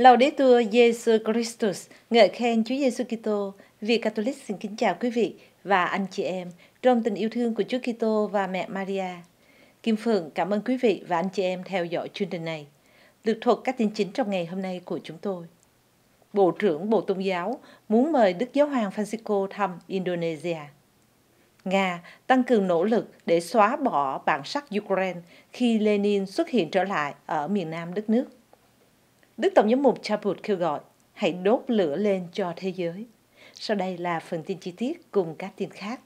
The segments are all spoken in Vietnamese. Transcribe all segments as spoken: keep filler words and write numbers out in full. Laudetur Jesu Christus, ngợi khen Chúa Giêsu Kitô. Việt Catholic xin kính chào quý vị và anh chị em trong tình yêu thương của Chúa Kitô và Mẹ Maria. Kim Phượng cảm ơn quý vị và anh chị em theo dõi chương trình này. Được thuật các tin chính trong ngày hôm nay của chúng tôi. Bộ trưởng Bộ Tôn giáo muốn mời Đức Giáo hoàng Phanxicô thăm Indonesia. Nga tăng cường nỗ lực để xóa bỏ bản sắc Ukraine khi Lenin xuất hiện trở lại ở miền nam đất nước. Đức Tổng giám mục Chaput kêu gọi hãy đốt lửa lên cho thế giới. Sau đây là phần tin chi tiết cùng các tin khác.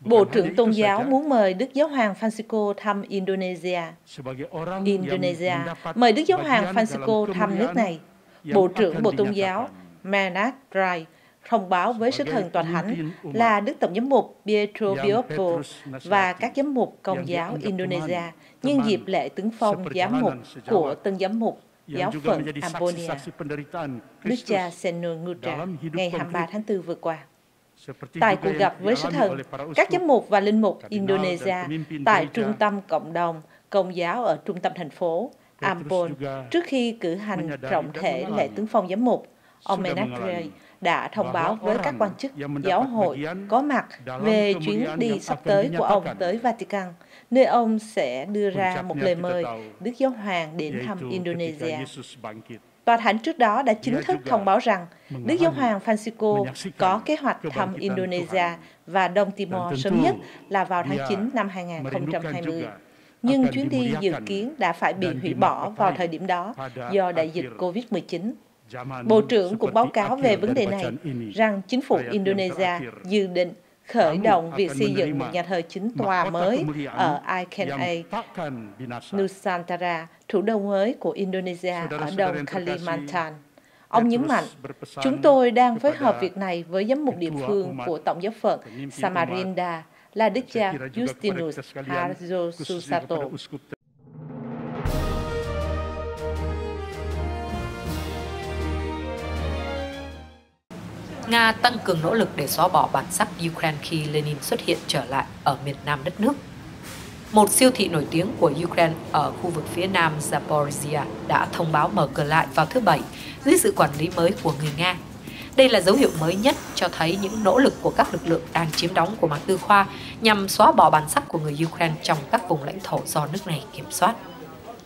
Bộ trưởng Tôn giáo muốn mời Đức Giáo hoàng Phanxicô thăm Indonesia. Indonesia mời Đức Giáo hoàng Phanxicô thăm nước này. Bộ trưởng Bộ Tôn giáo Mera thông báo với sứ thần toàn hãnh là Đức Tổng giám mục Pietro Viopo và các giám mục Công giáo Indonesia nhân dịp lễ tướng phong giám mục của tân giám mục giáo phận Ambonia, Đức cha Seno Nugra, ngày hai mươi ba tháng tư vừa qua. Tại cuộc gặp với sứ thần, các giám mục và linh mục Indonesia tại trung tâm cộng đồng Công giáo ở trung tâm thành phố Ambon trước khi cử hành trọng thể lễ tướng phong giám mục, ông Menatre đã thông báo với các quan chức giáo hội có mặt về chuyến đi sắp tới của ông tới Vatican, nơi ông sẽ đưa ra một lời mời Đức Giáo hoàng đến thăm Indonesia. Tòa Thánh trước đó đã chính thức thông báo rằng Đức Giáo hoàng Phanxicô có kế hoạch thăm Indonesia và Đông Timor sớm nhất là vào tháng chín năm hai nghìn không trăm hai mươi. Nhưng chuyến đi dự kiến đã phải bị hủy bỏ vào thời điểm đó do đại dịch Covid mười chín. Bộ trưởng cũng báo cáo về vấn đề này rằng chính phủ Indonesia dự định khởi động việc xây dựng một nhà thờ chính tòa mới ở Ikena, Nusantara, thủ đô mới của Indonesia ở đông Kalimantan. Ông nhấn mạnh, chúng tôi đang phối hợp việc này với giám mục địa phương của Tổng giáo phận Samarinda là Đức cha Justinus Harjo Susato. Nga tăng cường nỗ lực để xóa bỏ bản sắc Ukraine khi Lenin xuất hiện trở lại ở miền nam đất nước. Một siêu thị nổi tiếng của Ukraine ở khu vực phía nam Zaporizhia đã thông báo mở cửa lại vào thứ Bảy dưới sự quản lý mới của người Nga. Đây là dấu hiệu mới nhất cho thấy những nỗ lực của các lực lượng đang chiếm đóng của mạc tư khoa nhằm xóa bỏ bản sắc của người Ukraine trong các vùng lãnh thổ do nước này kiểm soát.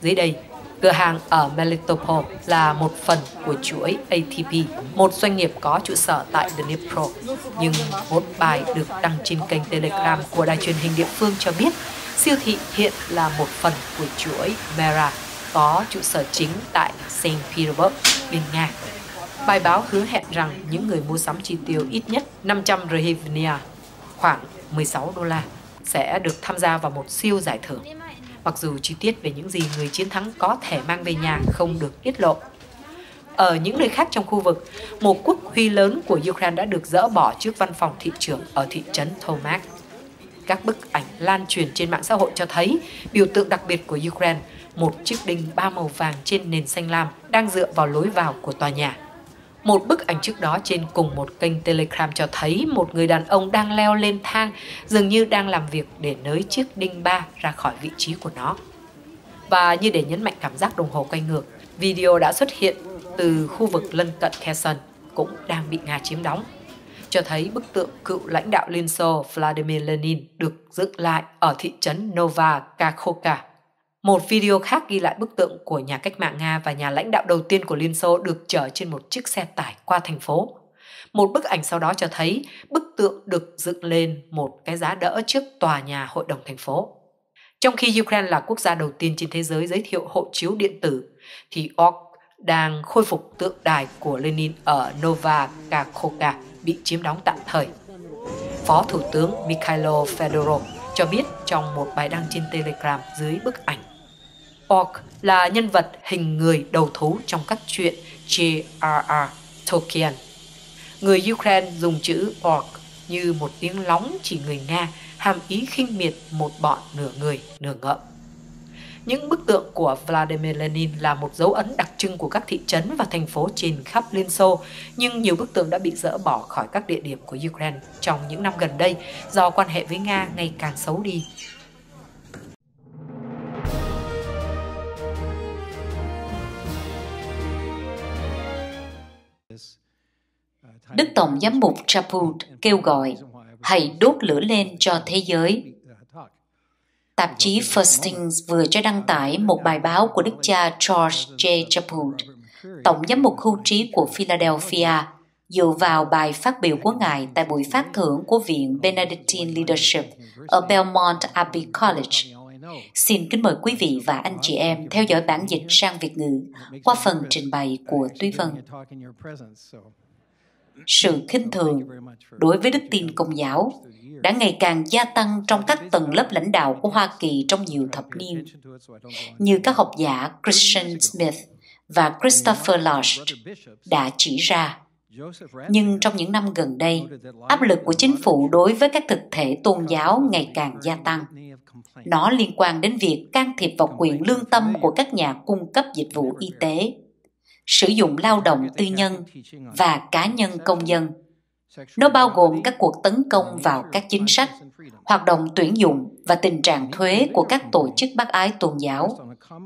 Dưới đây, cửa hàng ở Melitopol là một phần của chuỗi a tê pê, một doanh nghiệp có trụ sở tại Dnipro. Nhưng một bài được đăng trên kênh Telegram của đài truyền hình địa phương cho biết siêu thị hiện là một phần của chuỗi Mera, có trụ sở chính tại Saint Petersburg, bên Nga. Bài báo hứa hẹn rằng những người mua sắm chi tiêu ít nhất năm trăm hryvnia, khoảng mười sáu đô la, sẽ được tham gia vào một siêu giải thưởng. Mặc dù chi tiết về những gì người chiến thắng có thể mang về nhà không được tiết lộ. Ở những nơi khác trong khu vực, một quốc huy lớn của Ukraine đã được dỡ bỏ trước văn phòng thị trưởng ở thị trấn Holmack. Các bức ảnh lan truyền trên mạng xã hội cho thấy biểu tượng đặc biệt của Ukraine, một chiếc đinh ba màu vàng trên nền xanh lam đang dựa vào lối vào của tòa nhà. Một bức ảnh trước đó trên cùng một kênh Telegram cho thấy một người đàn ông đang leo lên thang, dường như đang làm việc để nới chiếc đinh ba ra khỏi vị trí của nó. Và như để nhấn mạnh cảm giác đồng hồ quay ngược, video đã xuất hiện từ khu vực lân cận Kherson, cũng đang bị Nga chiếm đóng, cho thấy bức tượng cựu lãnh đạo Liên Xô Vladimir Lenin được dựng lại ở thị trấn Nova Kakhovka. Một video khác ghi lại bức tượng của nhà cách mạng Nga và nhà lãnh đạo đầu tiên của Liên Xô được chở trên một chiếc xe tải qua thành phố. Một bức ảnh sau đó cho thấy bức tượng được dựng lên một cái giá đỡ trước tòa nhà hội đồng thành phố. Trong khi Ukraine là quốc gia đầu tiên trên thế giới giới thiệu hộ chiếu điện tử, thì o xê đang khôi phục tượng đài của Lenin ở Nova Kakhovka bị chiếm đóng tạm thời. Phó Thủ tướng Mikhailo Fedorov cho biết trong một bài đăng trên Telegram dưới bức ảnh, o xê là nhân vật hình người đầu thú trong các truyện J R R Tolkien. Người Ukraine dùng chữ o xê như một tiếng lóng chỉ người Nga, hàm ý khinh miệt một bọn nửa người, nửa ngợm. Những bức tượng của Vladimir Lenin là một dấu ấn đặc trưng của các thị trấn và thành phố trên khắp Liên Xô, nhưng nhiều bức tượng đã bị dỡ bỏ khỏi các địa điểm của Ukraine trong những năm gần đây do quan hệ với Nga ngày càng xấu đi. Đức Tổng Giám mục Chaput kêu gọi hãy đốt lửa lên cho thế giới. Tạp chí First Things vừa cho đăng tải một bài báo của đức cha George J. Chaput, Tổng Giám mục hưu trí của Philadelphia, dựa vào bài phát biểu của ngài tại buổi phát thưởng của Viện Benedictine Leadership ở Belmont Abbey College. Xin kính mời quý vị và anh chị em theo dõi bản dịch sang Việt ngữ qua phần trình bày của Túy Vân. Sự khinh thường đối với đức tin Công giáo đã ngày càng gia tăng trong các tầng lớp lãnh đạo của Hoa Kỳ trong nhiều thập niên, như các học giả Christian Smith và Christopher Lasch đã chỉ ra. Nhưng trong những năm gần đây, áp lực của chính phủ đối với các thực thể tôn giáo ngày càng gia tăng. Nó liên quan đến việc can thiệp vào quyền lương tâm của các nhà cung cấp dịch vụ y tế, sử dụng lao động tư nhân và cá nhân công dân. Nó bao gồm các cuộc tấn công vào các chính sách, hoạt động tuyển dụng và tình trạng thuế của các tổ chức bác ái tôn giáo,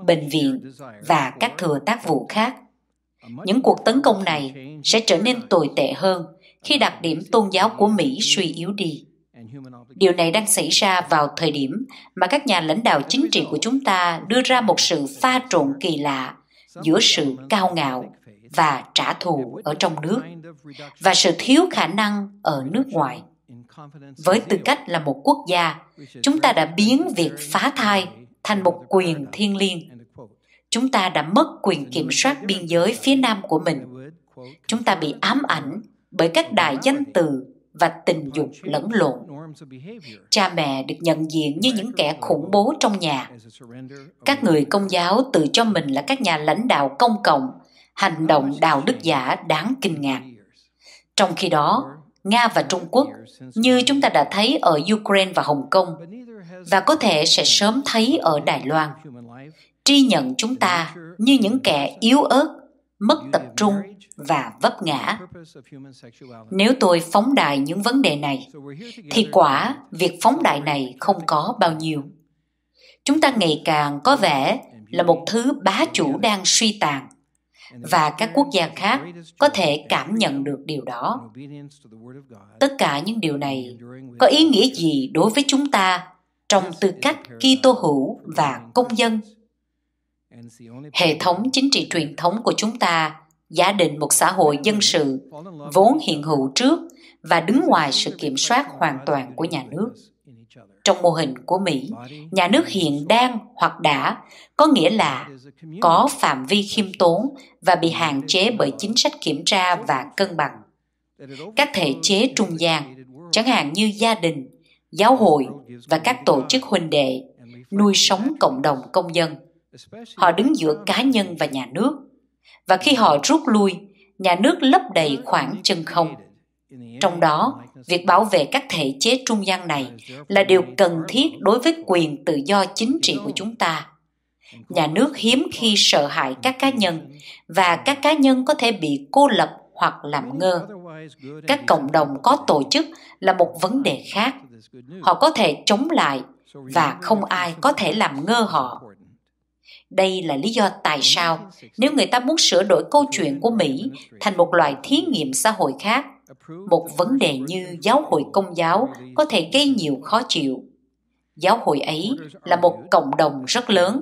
bệnh viện và các thừa tác vụ khác. Những cuộc tấn công này sẽ trở nên tồi tệ hơn khi đặc điểm tôn giáo của Mỹ suy yếu đi. Điều này đang xảy ra vào thời điểm mà các nhà lãnh đạo chính trị của chúng ta đưa ra một sự pha trộn kỳ lạ giữa sự cao ngạo và trả thù ở trong nước và sự thiếu khả năng ở nước ngoài. Với tư cách là một quốc gia, chúng ta đã biến việc phá thai thành một quyền thiêng liêng. Chúng ta đã mất quyền kiểm soát biên giới phía nam của mình. Chúng ta bị ám ảnh bởi các đại danh từ và tình dục lẫn lộn. Cha mẹ được nhận diện như những kẻ khủng bố trong nhà. Các người Công giáo tự cho mình là các nhà lãnh đạo công cộng, hành động đạo đức giả đáng kinh ngạc. Trong khi đó, Nga và Trung Quốc, như chúng ta đã thấy ở Ukraine và Hồng Kông, và có thể sẽ sớm thấy ở Đài Loan, tri nhận chúng ta như những kẻ yếu ớt, mất tập trung và vấp ngã. Nếu tôi phóng đại những vấn đề này, thì quả việc phóng đại này không có bao nhiêu. Chúng ta ngày càng có vẻ là một thứ bá chủ đang suy tàn, và các quốc gia khác có thể cảm nhận được điều đó. Tất cả những điều này có ý nghĩa gì đối với chúng ta trong tư cách Kitô hữu và công dân? Hệ thống chính trị truyền thống của chúng ta giả định một xã hội dân sự vốn hiện hữu trước và đứng ngoài sự kiểm soát hoàn toàn của nhà nước. Trong mô hình của Mỹ, nhà nước hiện đang hoặc đã có nghĩa là có phạm vi khiêm tốn và bị hạn chế bởi chính sách kiểm tra và cân bằng. Các thể chế trung gian, chẳng hạn như gia đình, giáo hội và các tổ chức huynh đệ, nuôi sống cộng đồng công dân. Họ đứng giữa cá nhân và nhà nước, và khi họ rút lui, nhà nước lấp đầy khoảng chân không. Trong đó, việc bảo vệ các thể chế trung gian này là điều cần thiết đối với quyền tự do chính trị của chúng ta. Nhà nước hiếm khi sợ hãi các cá nhân, và các cá nhân có thể bị cô lập hoặc làm ngơ. Các cộng đồng có tổ chức là một vấn đề khác. Họ có thể chống lại, và không ai có thể làm ngơ họ. Đây là lý do tại sao nếu người ta muốn sửa đổi câu chuyện của Mỹ thành một loại thí nghiệm xã hội khác, một vấn đề như giáo hội Công giáo có thể gây nhiều khó chịu. Giáo hội ấy là một cộng đồng rất lớn.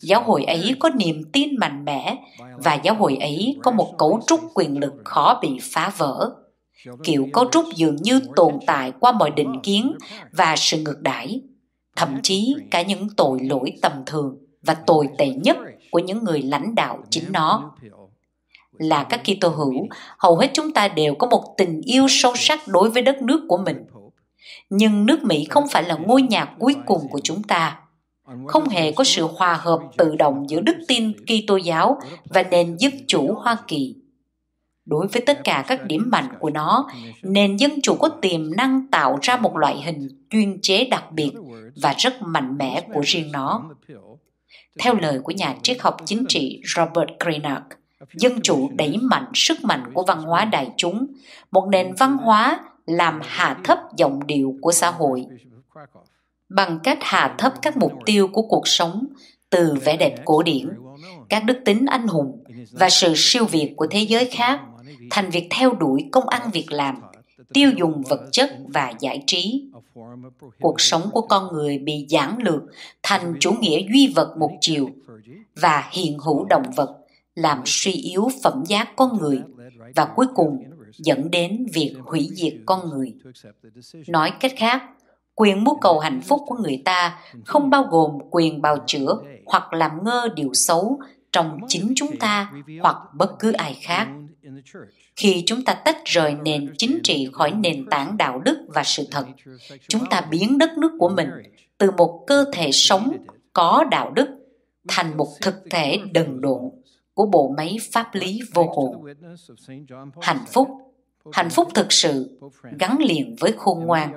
Giáo hội ấy có niềm tin mạnh mẽ và giáo hội ấy có một cấu trúc quyền lực khó bị phá vỡ. Kiểu cấu trúc dường như tồn tại qua mọi định kiến và sự ngược đãi, thậm chí cả những tội lỗi tầm thường và tồi tệ nhất của những người lãnh đạo chính nó. Là các Kitô hữu, hầu hết chúng ta đều có một tình yêu sâu sắc đối với đất nước của mình. Nhưng nước Mỹ không phải là ngôi nhà cuối cùng của chúng ta. Không hề có sự hòa hợp tự động giữa đức tin Kitô giáo và nền dân chủ Hoa Kỳ. Đối với tất cả các điểm mạnh của nó, nền dân chủ có tiềm năng tạo ra một loại hình chuyên chế đặc biệt và rất mạnh mẽ của riêng nó. Theo lời của nhà triết học chính trị Robert Greenock, dân chủ đẩy mạnh sức mạnh của văn hóa đại chúng, một nền văn hóa làm hạ thấp giọng điệu của xã hội bằng cách hạ thấp các mục tiêu của cuộc sống từ vẻ đẹp cổ điển, các đức tính anh hùng và sự siêu việt của thế giới khác thành việc theo đuổi công ăn việc làm, tiêu dùng vật chất và giải trí. Cuộc sống của con người bị giản lược thành chủ nghĩa duy vật một chiều và hiện hữu động vật, làm suy yếu phẩm giá con người và cuối cùng dẫn đến việc hủy diệt con người. Nói cách khác, quyền mưu cầu hạnh phúc của người ta không bao gồm quyền bào chữa hoặc làm ngơ điều xấu trong chính chúng ta hoặc bất cứ ai khác. Khi chúng ta tách rời nền chính trị khỏi nền tảng đạo đức và sự thật, chúng ta biến đất nước của mình từ một cơ thể sống có đạo đức thành một thực thể đần độn của bộ máy pháp lý vô hồn. Hạnh phúc, hạnh phúc thực sự gắn liền với khôn ngoan,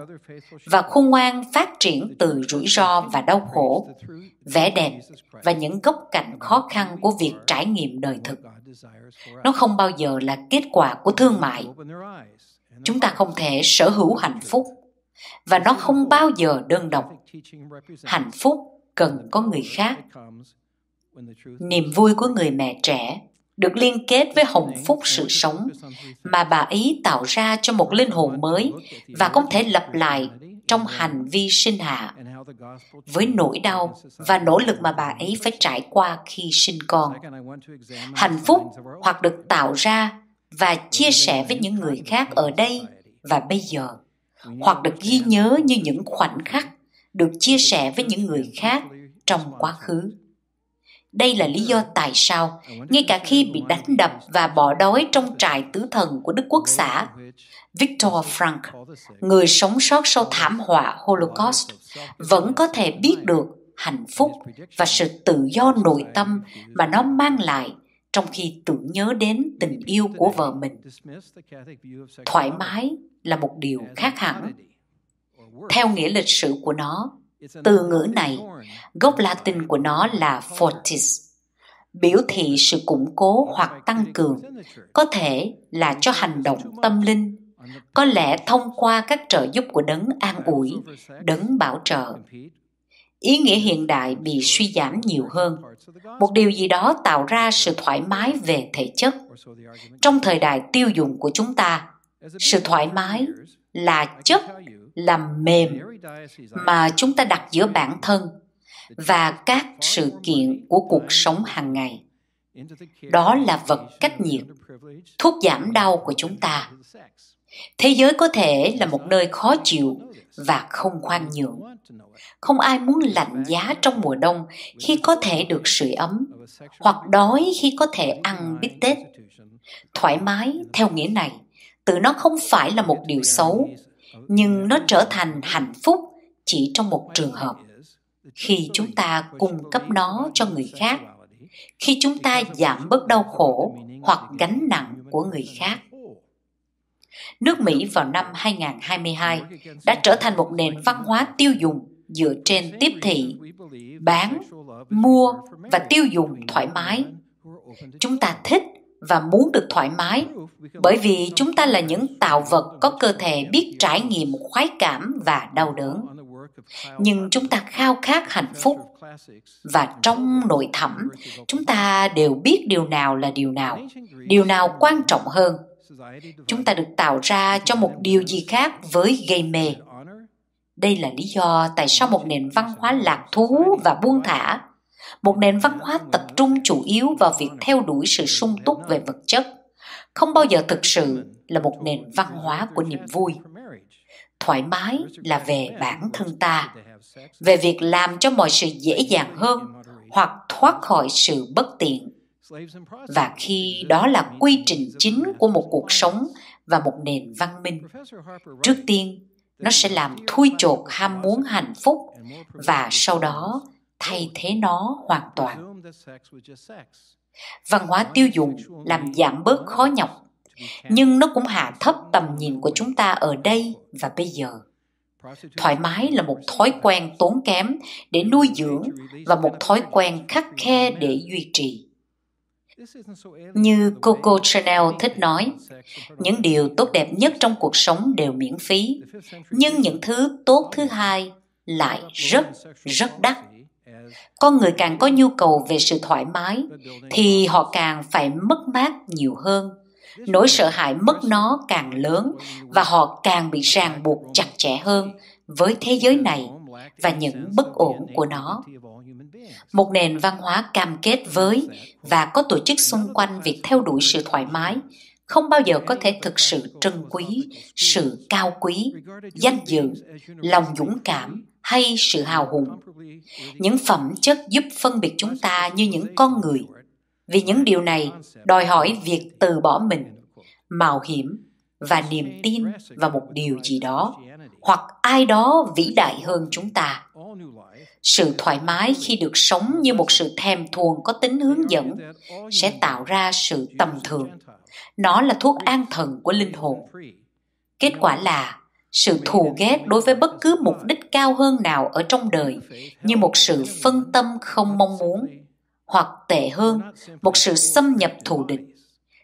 và khôn ngoan phát triển từ rủi ro và đau khổ, vẻ đẹp và những góc cạnh khó khăn của việc trải nghiệm đời thực. Nó không bao giờ là kết quả của thương mại. Chúng ta không thể sở hữu hạnh phúc, và nó không bao giờ đơn độc. Hạnh phúc cần có người khác. Niềm vui của người mẹ trẻ được liên kết với hồng phúc sự sống mà bà ấy tạo ra cho một linh hồn mới và không thể lặp lại trong hành vi sinh hạ, với nỗi đau và nỗ lực mà bà ấy phải trải qua khi sinh con. Hạnh phúc hoặc được tạo ra và chia sẻ với những người khác ở đây và bây giờ, hoặc được ghi nhớ như những khoảnh khắc được chia sẻ với những người khác trong quá khứ. Đây là lý do tại sao, ngay cả khi bị đánh đập và bỏ đói trong trại tử thần của Đức Quốc xã, Viktor Frankl, người sống sót sau thảm họa Holocaust, vẫn có thể biết được hạnh phúc và sự tự do nội tâm mà nó mang lại trong khi tưởng nhớ đến tình yêu của vợ mình. Thoải mái là một điều khác hẳn. Theo nghĩa lịch sử của nó, từ ngữ này, gốc Latin của nó là fortis, biểu thị sự củng cố hoặc tăng cường, có thể là cho hành động tâm linh, có lẽ thông qua các trợ giúp của đấng an ủi, đấng bảo trợ. Ý nghĩa hiện đại bị suy giảm nhiều hơn, một điều gì đó tạo ra sự thoải mái về thể chất. Trong thời đại tiêu dùng của chúng ta, sự thoải mái là chất, làm mềm mà chúng ta đặt giữa bản thân và các sự kiện của cuộc sống hàng ngày. Đó là vật cách nhiệt, thuốc giảm đau của chúng ta. Thế giới có thể là một nơi khó chịu và không khoan nhượng. Không ai muốn lạnh giá trong mùa đông khi có thể được sưởi ấm, hoặc đói khi có thể ăn bít tết. Thoải mái theo nghĩa này, tự nó không phải là một điều xấu, nhưng nó trở thành hạnh phúc chỉ trong một trường hợp: khi chúng ta cung cấp nó cho người khác, khi chúng ta giảm bớt đau khổ hoặc gánh nặng của người khác. Nước Mỹ vào năm hai không hai hai đã trở thành một nền văn hóa tiêu dùng dựa trên tiếp thị, bán, mua và tiêu dùng thoải mái. Chúng ta thích và muốn được thoải mái, bởi vì chúng ta là những tạo vật có cơ thể biết trải nghiệm khoái cảm và đau đớn. Nhưng chúng ta khao khát hạnh phúc, và trong nội thẳm, chúng ta đều biết điều nào là điều nào, điều nào quan trọng hơn. Chúng ta được tạo ra cho một điều gì khác với gây mê. Đây là lý do tại sao một nền văn hóa lạc thú và buông thả, một nền văn hóa tập trung chủ yếu vào việc theo đuổi sự sung túc về vật chất, không bao giờ thực sự là một nền văn hóa của niềm vui. Thoải mái là về bản thân ta, về việc làm cho mọi sự dễ dàng hơn hoặc thoát khỏi sự bất tiện. Và khi đó là quy trình chính của một cuộc sống và một nền văn minh. Trước tiên, nó sẽ làm thui chột ham muốn hạnh phúc và sau đó thay thế nó hoàn toàn. Văn hóa tiêu dùng làm giảm bớt khó nhọc, nhưng nó cũng hạ thấp tầm nhìn của chúng ta ở đây và bây giờ. Thoải mái là một thói quen tốn kém để nuôi dưỡng và một thói quen khắt khe để duy trì. Như Coco Chanel thích nói, những điều tốt đẹp nhất trong cuộc sống đều miễn phí, nhưng những thứ tốt thứ hai lại rất, rất đắt. Con người càng có nhu cầu về sự thoải mái, thì họ càng phải mất mát nhiều hơn. Nỗi sợ hãi mất nó càng lớn và họ càng bị ràng buộc chặt chẽ hơn với thế giới này và những bất ổn của nó. Một nền văn hóa cam kết với và có tổ chức xung quanh việc theo đuổi sự thoải mái không bao giờ có thể thực sự trân quý, sự cao quý, danh dự, lòng dũng cảm hay sự hào hùng. Những phẩm chất giúp phân biệt chúng ta như những con người. Vì những điều này đòi hỏi việc từ bỏ mình, mạo hiểm và niềm tin vào một điều gì đó, hoặc ai đó vĩ đại hơn chúng ta. Sự thoải mái khi được sống như một sự thèm thuồng có tính hướng dẫn sẽ tạo ra sự tầm thường. Nó là thuốc an thần của linh hồn. Kết quả là sự thù ghét đối với bất cứ mục đích cao hơn nào ở trong đời như một sự phân tâm không mong muốn, hoặc tệ hơn, một sự xâm nhập thù địch,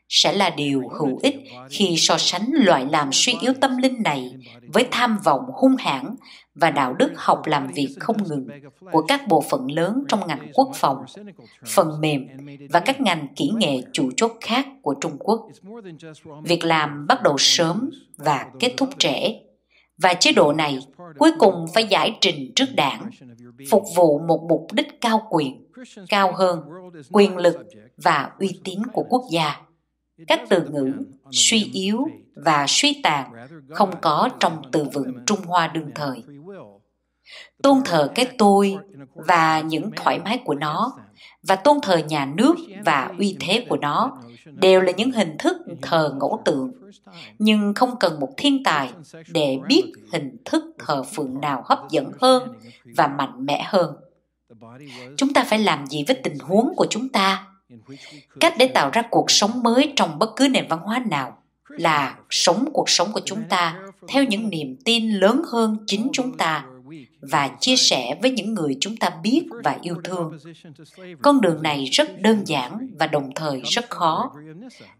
sẽ là điều hữu ích khi so sánh loại làm suy yếu tâm linh này với tham vọng hung hãn và đạo đức học làm việc không ngừng của các bộ phận lớn trong ngành quốc phòng, phần mềm và các ngành kỹ nghệ chủ chốt khác của Trung Quốc. Việc làm bắt đầu sớm và kết thúc trễ, và chế độ này cuối cùng phải giải trình trước đảng, phục vụ một mục đích cao quyền, cao hơn, quyền lực và uy tín của quốc gia. Các từ ngữ suy yếu và suy tàn không có trong từ vựng Trung Hoa đương thời. Tôn thờ cái tôi và những thoải mái của nó, và tôn thờ nhà nước và uy thế của nó đều là những hình thức thờ ngẫu tượng, nhưng không cần một thiên tài để biết hình thức thờ phượng nào hấp dẫn hơn và mạnh mẽ hơn. Chúng ta phải làm gì với tình huống của chúng ta? Cách để tạo ra cuộc sống mới trong bất cứ nền văn hóa nào là sống cuộc sống của chúng ta theo những niềm tin lớn hơn chính chúng ta và chia sẻ với những người chúng ta biết và yêu thương. Con đường này rất đơn giản và đồng thời rất khó.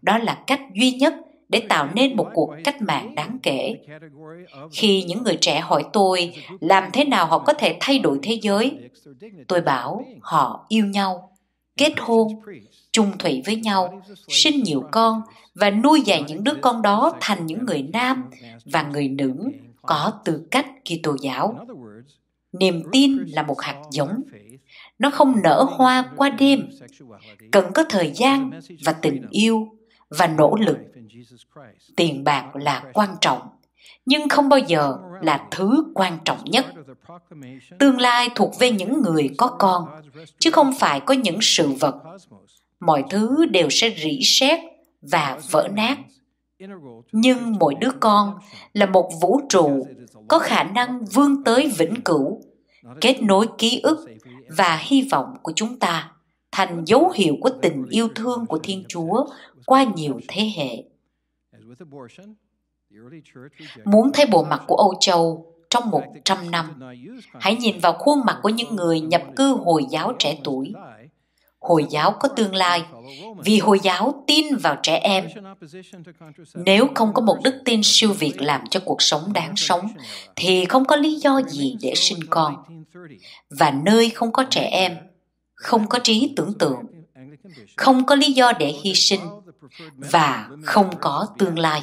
Đó là cách duy nhất để tạo nên một cuộc cách mạng đáng kể. Khi những người trẻ hỏi tôi làm thế nào họ có thể thay đổi thế giới, tôi bảo họ yêu nhau, kết hôn, chung thủy với nhau, sinh nhiều con và nuôi dạy những đứa con đó thành những người nam và người nữ có tư cách Kitô giáo. Niềm tin là một hạt giống. Nó không nở hoa qua đêm. Cần có thời gian và tình yêu và nỗ lực. Tiền bạc là quan trọng, nhưng không bao giờ là thứ quan trọng nhất. Tương lai thuộc về những người có con, chứ không phải có những sự vật. Mọi thứ đều sẽ rỉ sét và vỡ nát. Nhưng mỗi đứa con là một vũ trụ có khả năng vươn tới vĩnh cửu, kết nối ký ức và hy vọng của chúng ta thành dấu hiệu của tình yêu thương của Thiên Chúa qua nhiều thế hệ. Muốn thấy bộ mặt của Âu Châu trong một trăm năm, hãy nhìn vào khuôn mặt của những người nhập cư Hồi giáo trẻ tuổi. Hồi giáo có tương lai, vì Hồi giáo tin vào trẻ em. Nếu không có một đức tin siêu việt làm cho cuộc sống đáng sống, thì không có lý do gì để sinh con. Và nơi không có trẻ em, không có trí tưởng tượng, không có lý do để hy sinh, và không có tương lai.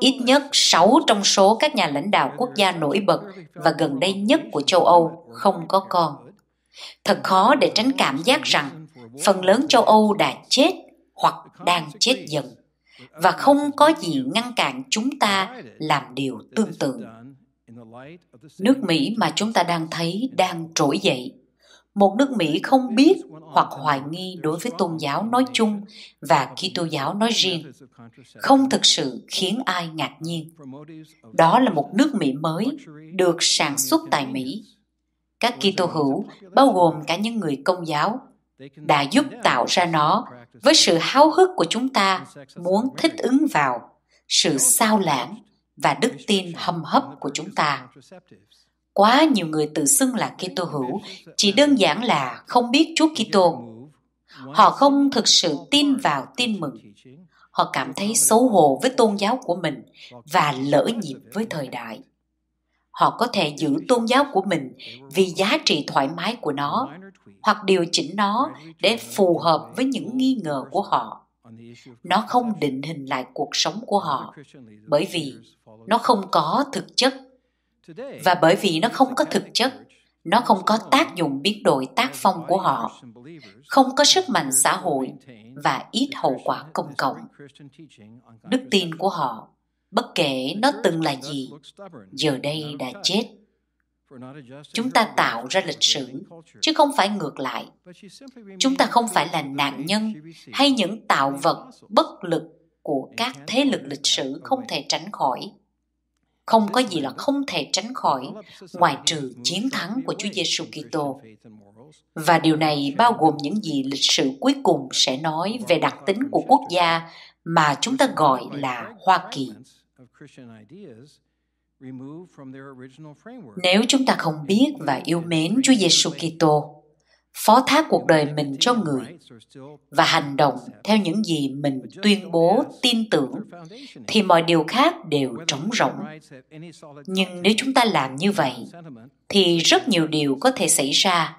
Ít nhất sáu trong số các nhà lãnh đạo quốc gia nổi bật và gần đây nhất của châu Âu không có con. Thật khó để tránh cảm giác rằng phần lớn châu Âu đã chết hoặc đang chết dần, và không có gì ngăn cản chúng ta làm điều tương tự. Nước Mỹ mà chúng ta đang thấy đang trỗi dậy, một nước Mỹ không biết hoặc hoài nghi đối với tôn giáo nói chung và Kitô giáo nói riêng, không thực sự khiến ai ngạc nhiên. Đó là một nước Mỹ mới được sản xuất tại Mỹ. Các Kitô hữu, bao gồm cả những người Công giáo, đã giúp tạo ra nó với sự háo hức của chúng ta muốn thích ứng vào sự sao lãng và đức tin hâm hấp của chúng ta. Quá nhiều người tự xưng là Kitô hữu chỉ đơn giản là không biết Chúa Kitô. Họ không thực sự tin vào tin mừng. Họ cảm thấy xấu hổ với tôn giáo của mình và lỡ nhịp với thời đại. Họ có thể giữ tôn giáo của mình vì giá trị thoải mái của nó, hoặc điều chỉnh nó để phù hợp với những nghi ngờ của họ. Nó không định hình lại cuộc sống của họ, bởi vì nó không có thực chất. Và bởi vì nó không có thực chất, nó không có tác dụng biến đổi tác phong của họ, không có sức mạnh xã hội và ít hậu quả công cộng. Đức tin của họ, bất kể nó từng là gì, giờ đây đã chết. Chúng ta tạo ra lịch sử, chứ không phải ngược lại. Chúng ta không phải là nạn nhân hay những tạo vật bất lực của các thế lực lịch sử không thể tránh khỏi. Không có gì là không thể tránh khỏi ngoại trừ chiến thắng của Chúa Giêsu Kitô. Và điều này bao gồm những gì lịch sử cuối cùng sẽ nói về đặc tính của quốc gia mà chúng ta gọi là Hoa Kỳ. Nếu chúng ta không biết và yêu mến Chúa Giêsu Kitô, phó thác cuộc đời mình cho người và hành động theo những gì mình tuyên bố tin tưởng, thì mọi điều khác đều trống rỗng. Nhưng nếu chúng ta làm như vậy, thì rất nhiều điều có thể xảy ra,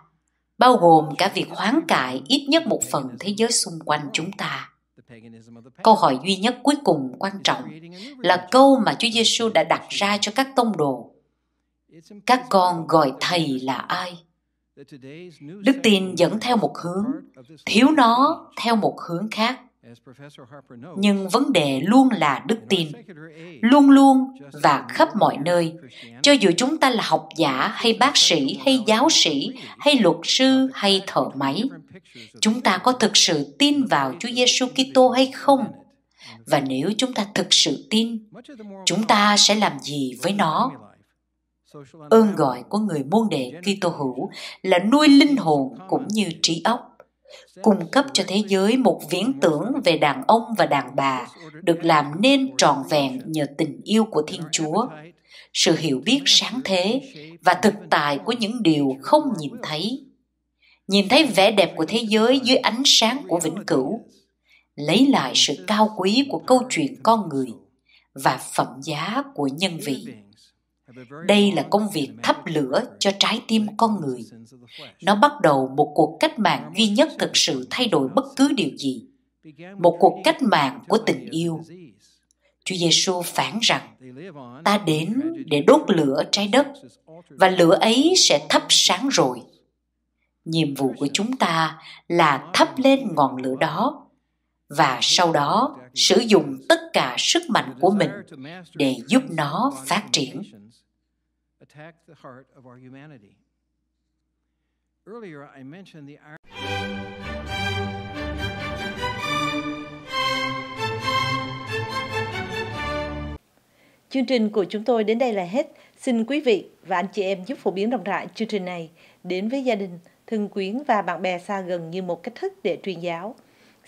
bao gồm cả việc hoán cải ít nhất một phần thế giới xung quanh chúng ta. Câu hỏi duy nhất cuối cùng quan trọng là câu mà Chúa Giêsu đã đặt ra cho các tông đồ. Các con gọi Thầy là ai? Đức tin dẫn theo một hướng, thiếu nó theo một hướng khác. Nhưng vấn đề luôn là đức tin, luôn luôn và khắp mọi nơi, cho dù chúng ta là học giả hay bác sĩ hay giáo sĩ hay luật sư hay thợ máy. Chúng ta có thực sự tin vào Chúa Giêsu Kitô hay không? Và nếu chúng ta thực sự tin, chúng ta sẽ làm gì với nó? Ơn gọi của người môn đệ Kitô hữu là nuôi linh hồn cũng như trí óc, cung cấp cho thế giới một viễn tưởng về đàn ông và đàn bà được làm nên trọn vẹn nhờ tình yêu của Thiên Chúa, sự hiểu biết sáng thế và thực tại của những điều không nhìn thấy, nhìn thấy vẻ đẹp của thế giới dưới ánh sáng của vĩnh cửu, lấy lại sự cao quý của câu chuyện con người và phẩm giá của nhân vị. Đây là công việc thắp lửa cho trái tim con người. Nó bắt đầu một cuộc cách mạng duy nhất thực sự thay đổi bất cứ điều gì, một cuộc cách mạng của tình yêu. Chúa Giêsu phán rằng, ta đến để đốt lửa trái đất, và lửa ấy sẽ thắp sáng rồi. Nhiệm vụ của chúng ta là thắp lên ngọn lửa đó, và sau đó sử dụng tất cả sức mạnh của mình để giúp nó phát triển. Chương trình của chúng tôi đến đây là hết. Xin quý vị và anh chị em giúp phổ biến rộng rãi chương trình này đến với gia đình, thân quyến và bạn bè xa gần như một cách thức để truyền giáo.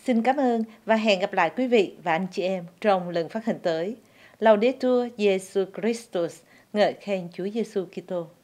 Xin cảm ơn và hẹn gặp lại quý vị và anh chị em trong lần phát hình tới. Laudetur Jesus Christus, ngợi khen Chúa Giêsu Kitô.